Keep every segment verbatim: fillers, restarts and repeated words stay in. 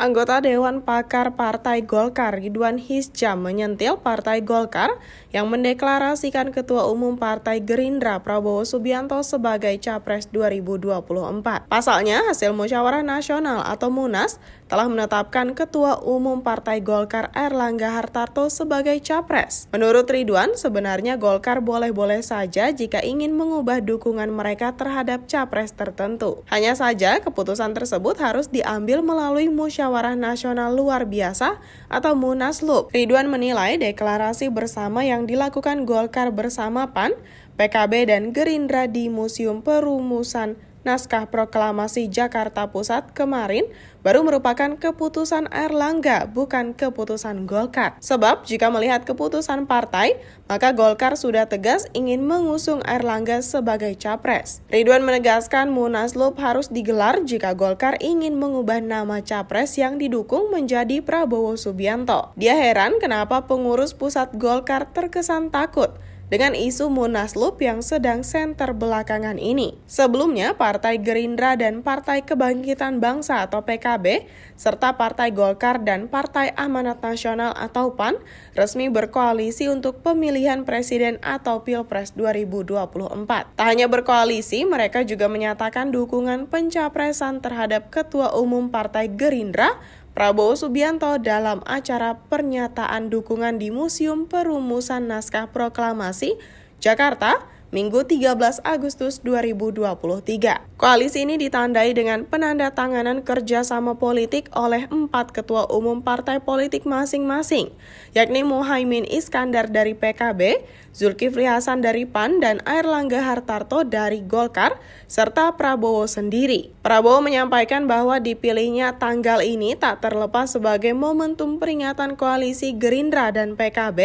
Anggota Dewan Pakar Partai Golkar Ridwan Hisjam menyentil Partai Golkar yang mendeklarasikan Ketua Umum Partai Gerindra Prabowo Subianto sebagai Capres dua ribu dua puluh empat. Pasalnya, hasil musyawarah nasional atau MUNAS telah menetapkan Ketua Umum Partai Golkar Airlangga Hartarto sebagai Capres. Menurut Ridwan, sebenarnya Golkar boleh-boleh saja jika ingin mengubah dukungan mereka terhadap Capres tertentu. Hanya saja, keputusan tersebut harus diambil melalui musyawarah Musyawarah Nasional Luar Biasa atau Munaslub. Ridwan menilai deklarasi bersama yang dilakukan Golkar bersama P A N, P K B, dan Gerindra di Museum Perumusan Naskah Proklamasi Jakarta Pusat kemarin baru merupakan keputusan Airlangga, bukan keputusan Golkar. Sebab jika melihat keputusan partai, maka Golkar sudah tegas ingin mengusung Airlangga sebagai capres. Ridwan menegaskan Munaslub harus digelar jika Golkar ingin mengubah nama capres yang didukung menjadi Prabowo Subianto. Dia heran kenapa pengurus pusat Golkar terkesan takut dengan isu Munaslub yang sedang senter belakangan ini. Sebelumnya, Partai Gerindra dan Partai Kebangkitan Bangsa atau P K B, serta Partai Golkar dan Partai Amanat Nasional atau P A N, resmi berkoalisi untuk pemilihan presiden atau Pilpres dua ribu dua puluh empat. Tak hanya berkoalisi, mereka juga menyatakan dukungan pencapresan terhadap Ketua Umum Partai Gerindra, Prabowo Subianto, dalam acara pernyataan dukungan di Museum Perumusan Naskah Proklamasi Jakarta, Minggu tiga belas Agustus dua ribu dua puluh tiga. Koalisi ini ditandai dengan penandatanganan kerjasama politik oleh empat ketua umum partai politik masing-masing, yakni Muhaimin Iskandar dari P K B, Zulkifli Hasan dari P A N, dan Airlangga Hartarto dari Golkar, serta Prabowo sendiri. Prabowo menyampaikan bahwa dipilihnya tanggal ini tak terlepas sebagai momentum peringatan koalisi Gerindra dan P K B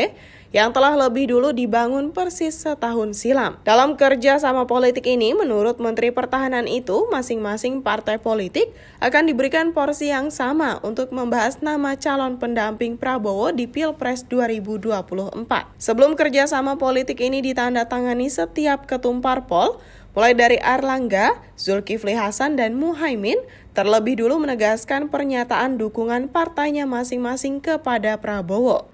yang telah lebih dulu dibangun persis setahun silam. Dalam kerja sama politik ini, menurut Menteri Pertahanan itu, masing-masing partai politik akan diberikan porsi yang sama untuk membahas nama calon pendamping Prabowo di Pilpres dua ribu dua puluh empat. Sebelum kerja sama politik ini ditandatangani setiap ketum parpol, mulai dari Airlangga, Zulkifli Hasan, dan Muhaimin, terlebih dulu menegaskan pernyataan dukungan partainya masing-masing kepada Prabowo.